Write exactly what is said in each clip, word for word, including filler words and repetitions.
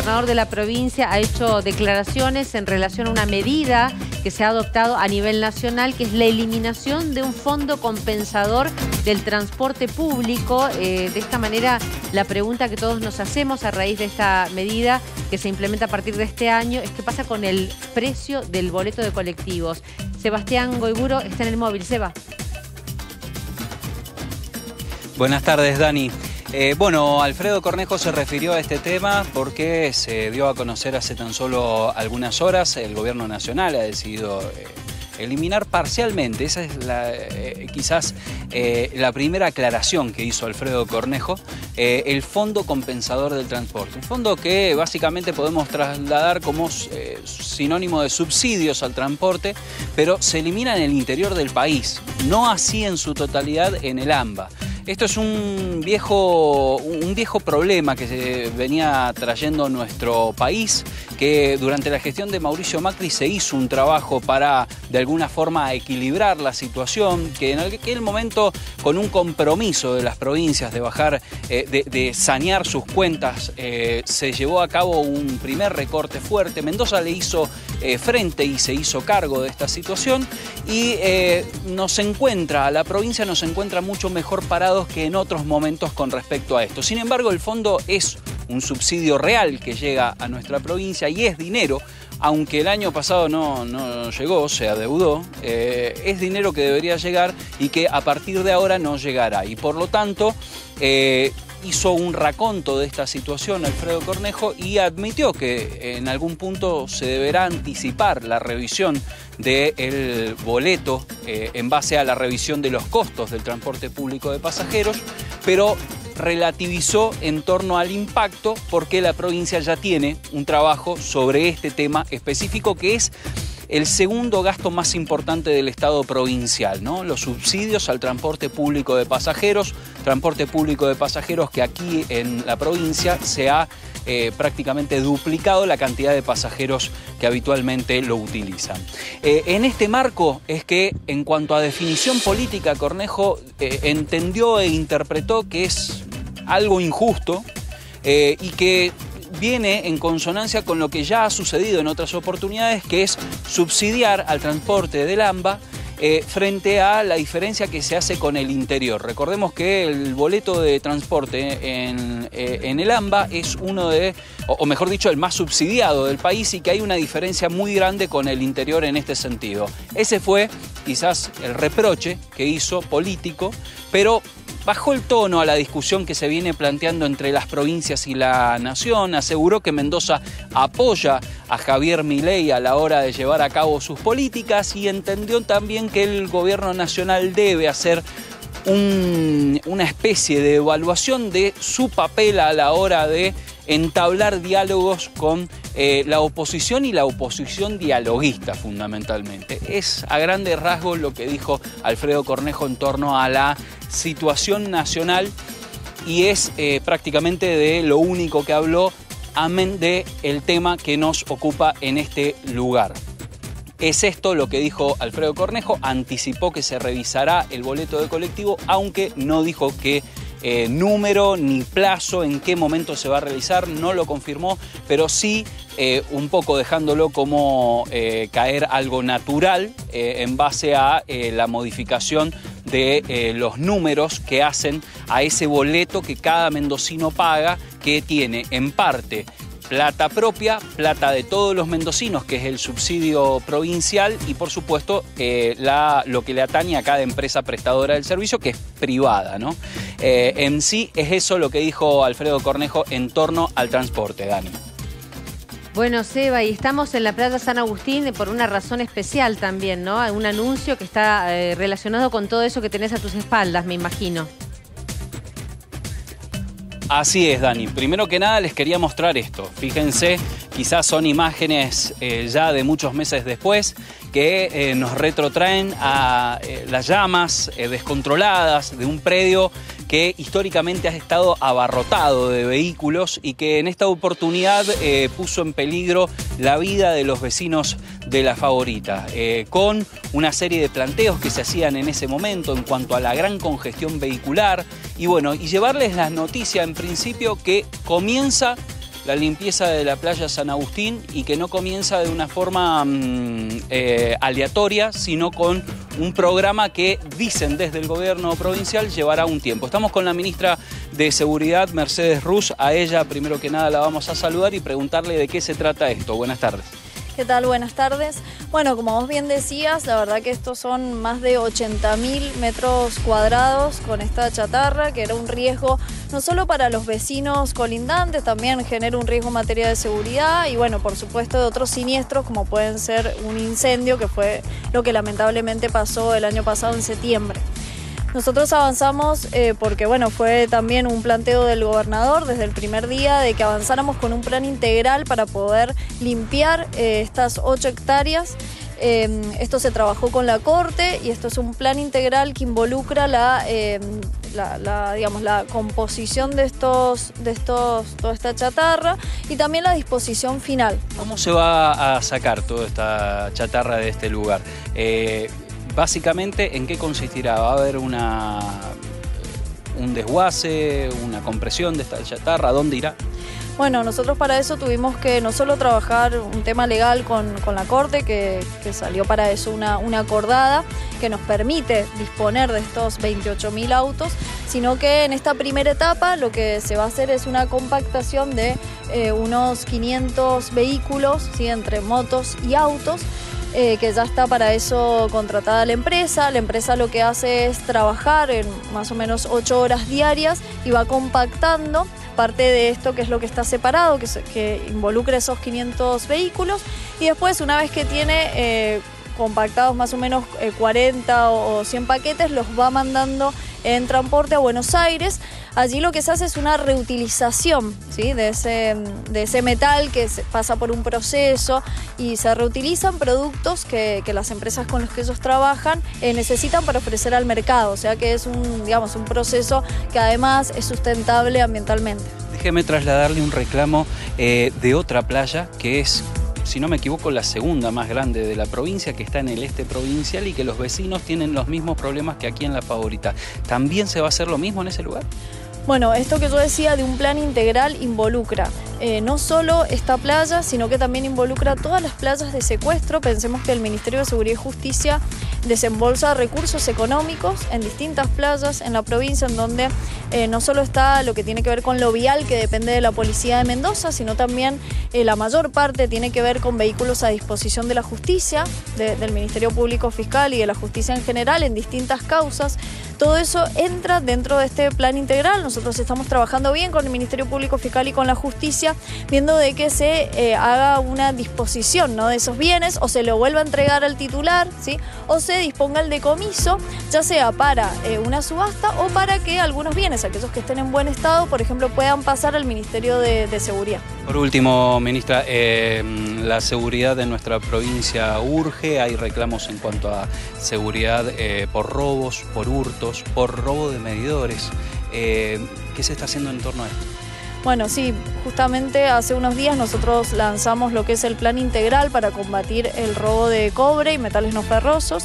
gobernador de la provincia ha hecho declaraciones en relación a una medida que se ha adoptado a nivel nacional, que es la eliminación de un fondo compensador del transporte público. Eh, de esta manera, la pregunta que todos nos hacemos a raíz de esta medida que se implementa a partir de este año es qué pasa con el precio del boleto de colectivos. Sebastián Goiburo está en el móvil. Seba. Buenas tardes, Dani. Eh, bueno, Alfredo Cornejo se refirió a este tema porque se dio a conocer hace tan solo algunas horas. El gobierno nacional ha decidido eh, eliminar parcialmente. Esa es la, eh, quizás eh, la primera aclaración que hizo Alfredo Cornejo. Eh, el fondo compensador del transporte. Un fondo que básicamente podemos trasladar como eh, sinónimo de subsidios al transporte, pero se elimina en el interior del país, no así en su totalidad en el AMBA. Esto es un viejo, un viejo problema que se venía trayendo nuestro país, que durante la gestión de Mauricio Macri se hizo un trabajo para, de alguna forma, equilibrar la situación, que en aquel momento, con un compromiso de las provincias de bajar, eh, de, de sanear sus cuentas, eh, se llevó a cabo un primer recorte fuerte. Mendoza le hizo eh, frente y se hizo cargo de esta situación, y eh, nos encuentra, la provincia nos encuentra mucho mejor parados que en otros momentos con respecto a esto. Sin embargo, el fondo es un subsidio real que llega a nuestra provincia y es dinero, aunque el año pasado no, no llegó, se adeudó, eh, es dinero que debería llegar y que a partir de ahora no llegará. Y por lo tanto, eh, hizo un raconto de esta situación Alfredo Cornejo y admitió que en algún punto se deberá anticipar la revisión del boleto eh, en base a la revisión de los costos del transporte público de pasajeros, pero relativizó en torno al impacto porque la provincia ya tiene un trabajo sobre este tema específico que es el segundo gasto más importante del Estado provincial, ¿no? Los subsidios al transporte público de pasajeros, transporte público de pasajeros que aquí en la provincia se ha eh, prácticamente duplicado la cantidad de pasajeros que habitualmente lo utilizan. Eh, en este marco es que en cuanto a definición política, Cornejo eh, entendió e interpretó que es algo injusto eh, y que viene en consonancia con lo que ya ha sucedido en otras oportunidades, que es subsidiar al transporte del AMBA eh, frente a la diferencia que se hace con el interior. Recordemos que el boleto de transporte en, eh, en el AMBA es uno de, o, o mejor dicho, el más subsidiado del país y que hay una diferencia muy grande con el interior en este sentido. Ese fue quizás el reproche que hizo político, pero bajó el tono a la discusión que se viene planteando entre las provincias y la nación. Aseguró que Mendoza apoya a Javier Milei a la hora de llevar a cabo sus políticas y entendió también que el gobierno nacional debe hacer un, una especie de evaluación de su papel a la hora de entablar diálogos con eh, la oposición y la oposición dialoguista fundamentalmente. Es a grandes rasgos lo que dijo Alfredo Cornejo en torno a la situación nacional y es eh, prácticamente de lo único que habló, amén de el tema que nos ocupa en este lugar. Es esto lo que dijo Alfredo Cornejo, anticipó que se revisará el boleto de colectivo, aunque no dijo que Eh, número ni plazo, en qué momento se va a realizar, no lo confirmó, pero sí eh, un poco dejándolo como eh, caer algo natural eh, en base a eh, la modificación de eh, los números que hacen a ese boleto que cada mendocino paga, que tiene en parte plata propia, plata de todos los mendocinos, que es el subsidio provincial, y por supuesto eh, la, lo que le atañe a cada empresa prestadora del servicio, que es privada, ¿no? Eh, en sí es eso lo que dijo Alfredo Cornejo en torno al transporte, Dani. Bueno, Seba, y estamos en la Playa San Agustín por una razón especial también, ¿no? Un anuncio que está eh, relacionado con todo eso que tenés a tus espaldas, me imagino. Así es, Dani. Primero que nada les quería mostrar esto. Fíjense, quizás son imágenes eh, ya de muchos meses después que eh, nos retrotraen a eh, las llamas eh, descontroladas de un predio que históricamente ha estado abarrotado de vehículos y que en esta oportunidad eh, puso en peligro la vida de los vecinos de La Favorita, eh, con una serie de planteos que se hacían en ese momento en cuanto a la gran congestión vehicular. Y bueno, y llevarles las noticias en principio que comienza la limpieza de la playa San Agustín y que no comienza de una forma mmm, eh, aleatoria, sino con un programa que dicen desde el gobierno provincial llevará un tiempo. Estamos con la ministra de Seguridad, Mercedes Rus. A ella primero que nada la vamos a saludar y preguntarle de qué se trata esto. Buenas tardes. ¿Qué tal? Buenas tardes. Bueno, como vos bien decías, la verdad que estos son más de ochenta mil metros cuadrados con esta chatarra, que era un riesgo no solo para los vecinos colindantes, también genera un riesgo en materia de seguridad y, bueno, por supuesto de otros siniestros como pueden ser un incendio, que fue lo que lamentablemente pasó el año pasado en septiembre. Nosotros avanzamos eh, porque, bueno, fue también un planteo del gobernador desde el primer día de que avanzáramos con un plan integral para poder limpiar eh, estas ocho hectáreas. Eh, esto se trabajó con la Corte y esto es un plan integral que involucra la, eh, la, la, digamos, la composición de, estos, de estos, toda esta chatarra y también la disposición final. ¿Cómo se va a sacar toda esta chatarra de este lugar? Eh... Básicamente, ¿en qué consistirá? ¿Va a haber una, un desguace, una compresión de esta chatarra? ¿Dónde irá? Bueno, nosotros para eso tuvimos que no solo trabajar un tema legal con, con la Corte, que, que salió para eso una, una acordada que nos permite disponer de estos veintiocho mil autos, sino que en esta primera etapa lo que se va a hacer es una compactación de eh, unos quinientos vehículos, ¿sí?, entre motos y autos, Eh, que ya está para eso contratada la empresa. La empresa lo que hace es trabajar en más o menos ocho horas diarias y va compactando parte de esto, que es lo que está separado, que, que involucra esos quinientos vehículos, y después, una vez que tiene eh, compactados más o menos eh, cuarenta o cien paquetes, los va mandando en transporte a Buenos Aires. Allí lo que se hace es una reutilización, ¿sí?, de, ese, de ese metal que pasa por un proceso y se reutilizan productos que, que las empresas con los que ellos trabajan eh, necesitan para ofrecer al mercado. O sea que es un, digamos, un proceso que además es sustentable ambientalmente. Déjeme trasladarle un reclamo eh, de otra playa que es, si no me equivoco, la segunda más grande de la provincia, que está en el este provincial y que los vecinos tienen los mismos problemas que aquí en La Favorita. ¿También se va a hacer lo mismo en ese lugar? Bueno, esto que yo decía de un plan integral involucra eh, no solo esta playa, sino que también involucra todas las playas de secuestro. Pensemos que el Ministerio de Seguridad y Justicia desembolsa recursos económicos en distintas playas en la provincia, en donde eh, no solo está lo que tiene que ver con lo vial, que depende de la policía de Mendoza, sino también eh, la mayor parte tiene que ver con vehículos a disposición de la justicia, de, del Ministerio Público Fiscal y de la justicia en general en distintas causas. Todo eso entra dentro de este plan integral. Nosotros estamos trabajando bien con el Ministerio Público Fiscal y con la justicia, viendo de que se eh, haga una disposición, ¿no?, de esos bienes, o se lo vuelva a entregar al titular, ¿sí?, o se disponga el decomiso, ya sea para eh, una subasta o para que algunos bienes, aquellos que estén en buen estado, por ejemplo, puedan pasar al Ministerio de, de Seguridad. Por último, ministra, eh, la seguridad de nuestra provincia urge. Hay reclamos en cuanto a seguridad eh, por robos, por hurtos, por robo de medidores. Eh, ¿Qué se está haciendo en torno a esto? Bueno, sí, justamente hace unos días nosotros lanzamos lo que es el plan integral para combatir el robo de cobre y metales no ferrosos.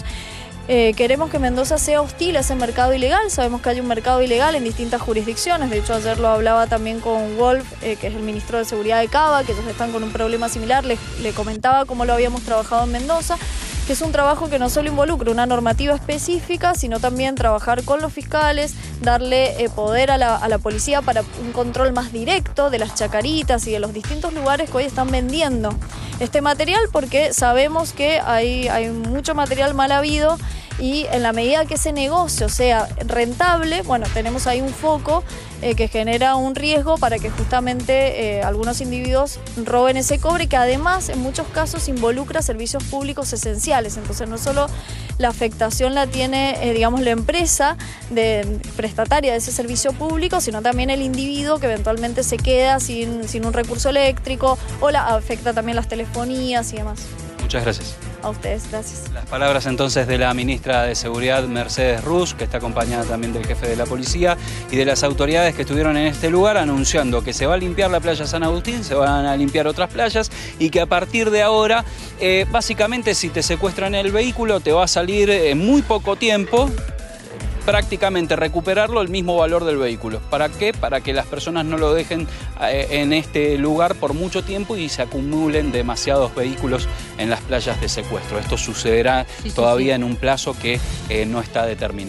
Eh, queremos que Mendoza sea hostil a ese mercado ilegal. Sabemos que hay un mercado ilegal en distintas jurisdicciones. De hecho, ayer lo hablaba también con Wolf, eh, que es el ministro de Seguridad de CABA, que ellos están con un problema similar. Le, le comentaba cómo lo habíamos trabajado en Mendoza, que es un trabajo que no solo involucra una normativa específica, sino también trabajar con los fiscales, darle eh, poder a la, a la policía para un control más directo de las chacaritas y de los distintos lugares que hoy están vendiendo este material, porque sabemos que hay, hay mucho material mal habido y en la medida que ese negocio sea rentable, bueno, tenemos ahí un foco eh, que genera un riesgo para que justamente eh, algunos individuos roben ese cobre, que además en muchos casos involucra servicios públicos esenciales. Entonces no solo la afectación la tiene, eh, digamos, la empresa de, prestataria de ese servicio público, sino también el individuo que eventualmente se queda sin, sin un recurso eléctrico, o la, afecta también las telefonías y demás. Muchas gracias. A ustedes, gracias. Las palabras entonces de la ministra de Seguridad, Mercedes Rus, que está acompañada también del jefe de la policía y de las autoridades que estuvieron en este lugar anunciando que se va a limpiar la playa San Agustín, se van a limpiar otras playas y que a partir de ahora, eh, básicamente si te secuestran el vehículo te va a salir en muy poco tiempo prácticamente recuperarlo el mismo valor del vehículo. ¿Para qué? Para que las personas no lo dejen eh, en este lugar por mucho tiempo y se acumulen demasiados vehículos en las playas de secuestro. Esto sucederá sí, todavía sí, sí. en un plazo que eh, no está determinado.